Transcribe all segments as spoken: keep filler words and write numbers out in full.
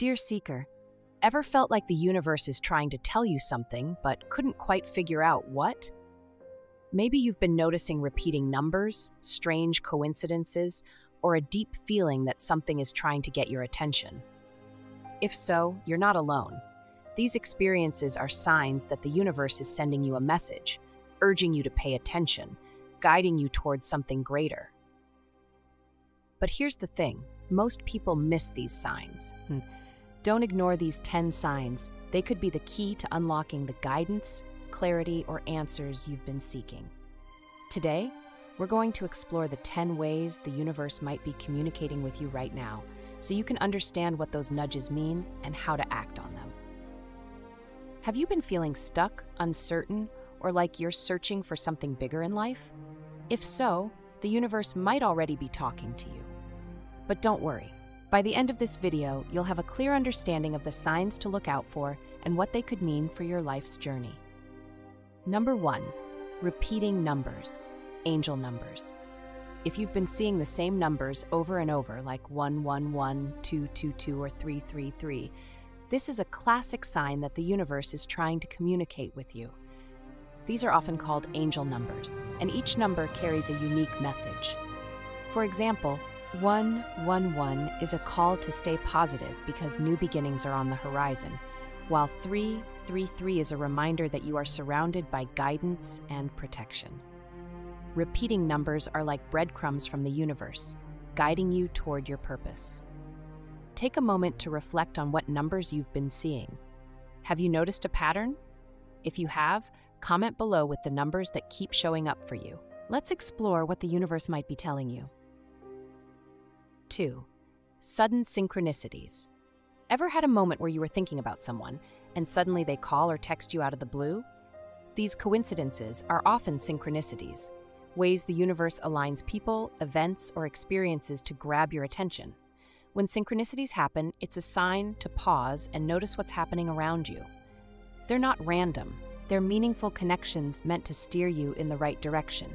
Dear Seeker, ever felt like the universe is trying to tell you something but couldn't quite figure out what? Maybe you've been noticing repeating numbers, strange coincidences, or a deep feeling that something is trying to get your attention. If so, you're not alone. These experiences are signs that the universe is sending you a message, urging you to pay attention, guiding you towards something greater. But here's the thing, most people miss these signs. Don't ignore these ten signs. They could be the key to unlocking the guidance, clarity, or answers you've been seeking. Today, we're going to explore the ten ways the universe might be communicating with you right now, so you can understand what those nudges mean and how to act on them. Have you been feeling stuck, uncertain, or like you're searching for something bigger in life? If so, the universe might already be talking to you. But don't worry. By the end of this video, you'll have a clear understanding of the signs to look out for and what they could mean for your life's journey. Number one, repeating numbers, angel numbers. If you've been seeing the same numbers over and over, like one one one, two two two, or three three three, this is a classic sign that the universe is trying to communicate with you. These are often called angel numbers, and each number carries a unique message. For example, one one one is a call to stay positive because new beginnings are on the horizon, while three three three is a reminder that you are surrounded by guidance and protection. Repeating numbers are like breadcrumbs from the universe, guiding you toward your purpose. Take a moment to reflect on what numbers you've been seeing. Have you noticed a pattern? If you have, comment below with the numbers that keep showing up for you. Let's explore what the universe might be telling you. Two, sudden synchronicities. Ever had a moment where you were thinking about someone and suddenly they call or text you out of the blue? These coincidences are often synchronicities, ways the universe aligns people, events, or experiences to grab your attention. When synchronicities happen, it's a sign to pause and notice what's happening around you. They're not random. They're meaningful connections meant to steer you in the right direction.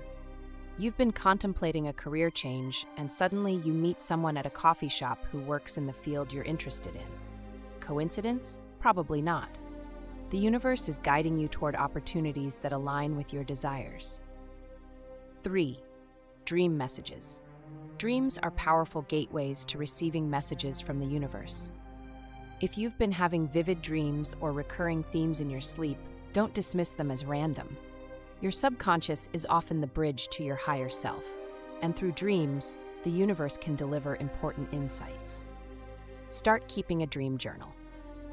You've been contemplating a career change, and suddenly you meet someone at a coffee shop who works in the field you're interested in. Coincidence? Probably not. The universe is guiding you toward opportunities that align with your desires. Three, dream messages. Dreams are powerful gateways to receiving messages from the universe. If you've been having vivid dreams or recurring themes in your sleep, don't dismiss them as random. Your subconscious is often the bridge to your higher self, and through dreams, the universe can deliver important insights. Start keeping a dream journal.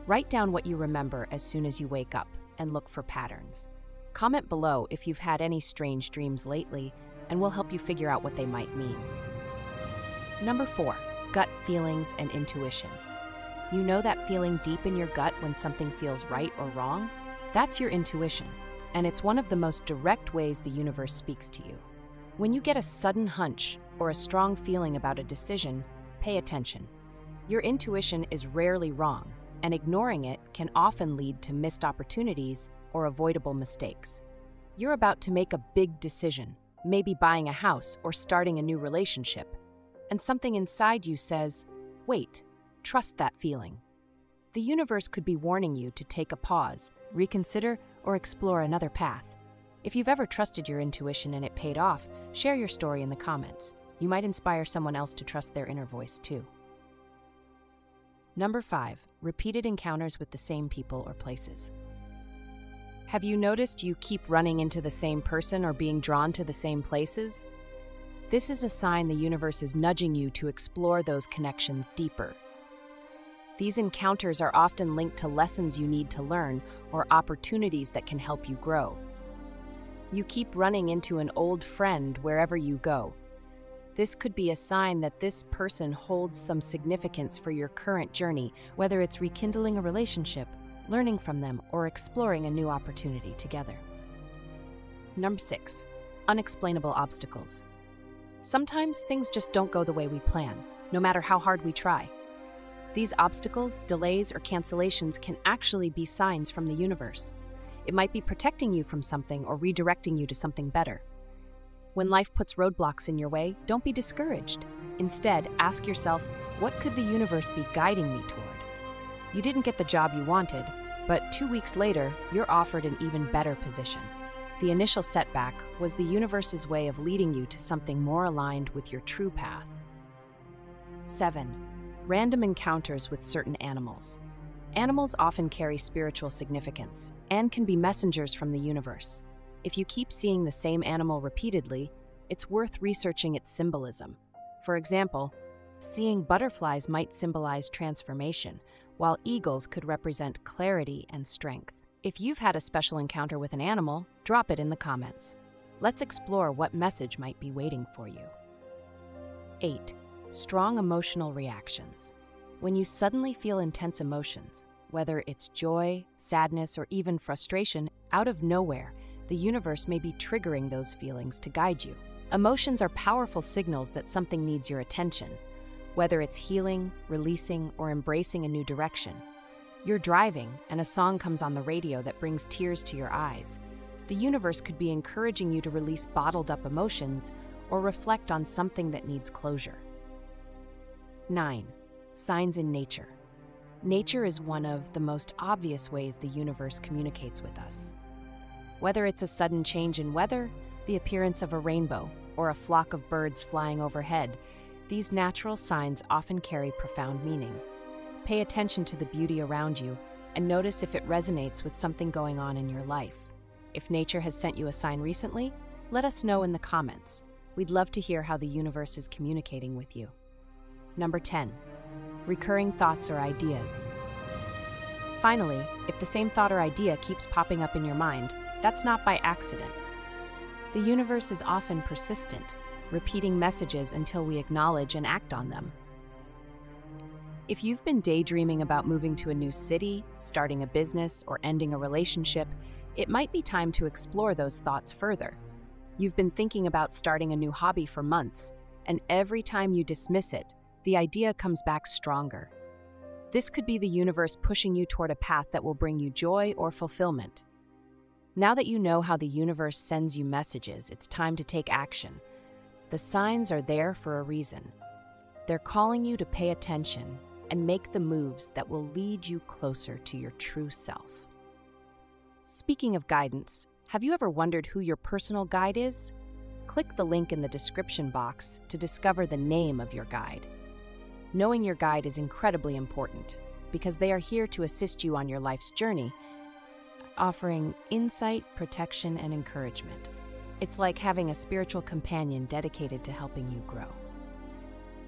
Write down what you remember as soon as you wake up and look for patterns. Comment below if you've had any strange dreams lately, and we'll help you figure out what they might mean. Number four, gut feelings and intuition. You know that feeling deep in your gut when something feels right or wrong? That's your intuition, and it's one of the most direct ways the universe speaks to you. When you get a sudden hunch or a strong feeling about a decision, pay attention. Your intuition is rarely wrong, and ignoring it can often lead to missed opportunities or avoidable mistakes. You're about to make a big decision, maybe buying a house or starting a new relationship, and something inside you says, "Wait, trust that feeling." The universe could be warning you to take a pause, reconsider, or explore another path. If you've ever trusted your intuition and it paid off, share your story in the comments. You might inspire someone else to trust their inner voice too. Number five, repeated encounters with the same people or places. Have you noticed you keep running into the same person or being drawn to the same places? This is a sign the universe is nudging you to explore those connections deeper. These encounters are often linked to lessons you need to learn or opportunities that can help you grow. You keep running into an old friend wherever you go. This could be a sign that this person holds some significance for your current journey, whether it's rekindling a relationship, learning from them, or exploring a new opportunity together. Number six, unexplainable obstacles. Sometimes things just don't go the way we plan, no matter how hard we try. These obstacles, delays, or cancellations can actually be signs from the universe. It might be protecting you from something or redirecting you to something better. When life puts roadblocks in your way, don't be discouraged. Instead, ask yourself, what could the universe be guiding me toward? You didn't get the job you wanted, but two weeks later, you're offered an even better position. The initial setback was the universe's way of leading you to something more aligned with your true path. seven. Random encounters with certain animals. Animals often carry spiritual significance and can be messengers from the universe. If you keep seeing the same animal repeatedly, it's worth researching its symbolism. For example, seeing butterflies might symbolize transformation, while eagles could represent clarity and strength. If you've had a special encounter with an animal, drop it in the comments. Let's explore what message might be waiting for you. eight. Strong emotional reactions. When you suddenly feel intense emotions, whether it's joy, sadness, or even frustration, out of nowhere, the universe may be triggering those feelings to guide you. Emotions are powerful signals that something needs your attention, whether it's healing, releasing, or embracing a new direction. You're driving, and a song comes on the radio that brings tears to your eyes. The universe could be encouraging you to release bottled-up emotions or reflect on something that needs closure. nine. Signs in nature. Nature is one of the most obvious ways the universe communicates with us. Whether it's a sudden change in weather, the appearance of a rainbow, or a flock of birds flying overhead, these natural signs often carry profound meaning. Pay attention to the beauty around you and notice if it resonates with something going on in your life. If nature has sent you a sign recently, let us know in the comments. We'd love to hear how the universe is communicating with you. Number ten. Recurring thoughts or ideas. Finally, if the same thought or idea keeps popping up in your mind, that's not by accident. The universe is often persistent, repeating messages until we acknowledge and act on them. If you've been daydreaming about moving to a new city, starting a business, or ending a relationship, it might be time to explore those thoughts further. You've been thinking about starting a new hobby for months, and every time you dismiss it, the idea comes back stronger. This could be the universe pushing you toward a path that will bring you joy or fulfillment. Now that you know how the universe sends you messages, it's time to take action. The signs are there for a reason. They're calling you to pay attention and make the moves that will lead you closer to your true self. Speaking of guidance, have you ever wondered who your personal guide is? Click the link in the description box to discover the name of your guide. Knowing your guide is incredibly important because they are here to assist you on your life's journey, offering insight, protection, and encouragement. It's like having a spiritual companion dedicated to helping you grow.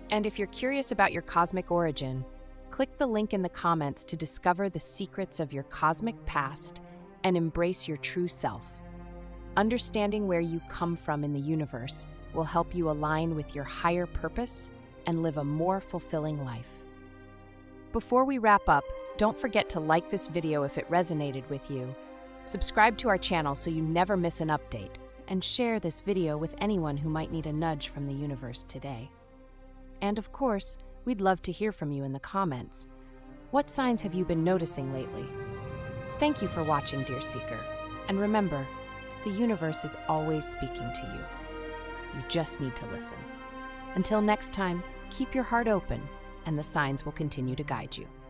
And if you're curious about your cosmic origin, click the link in the comments to discover the secrets of your cosmic past and embrace your true self. Understanding where you come from in the universe will help you align with your higher purpose and live a more fulfilling life. Before we wrap up, don't forget to like this video if it resonated with you, subscribe to our channel so you never miss an update, and share this video with anyone who might need a nudge from the universe today. And of course, we'd love to hear from you in the comments. What signs have you been noticing lately? Thank you for watching, dear seeker, and remember, the universe is always speaking to you. You just need to listen. Until next time, keep your heart open, and the signs will continue to guide you.